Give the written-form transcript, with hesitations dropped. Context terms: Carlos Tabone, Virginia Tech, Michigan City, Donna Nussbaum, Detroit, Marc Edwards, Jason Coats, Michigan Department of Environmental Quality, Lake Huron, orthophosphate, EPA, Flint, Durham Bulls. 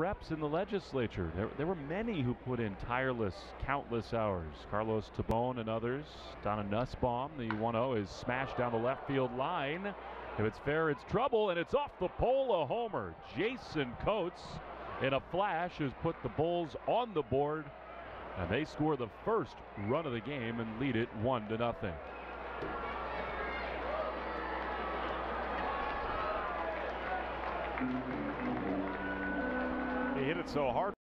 reps in the legislature. There were many who put in countless hours. Carlos Tabone and others. Donna Nussbaum, the 1-0 is smashed down the left field line. If it's fair, it's trouble, and it's off the pole, a homer. Jason Coats, in a flash, has put the Bulls on the board, and they score the first run of the game and lead it 1-0. He hit it so hard.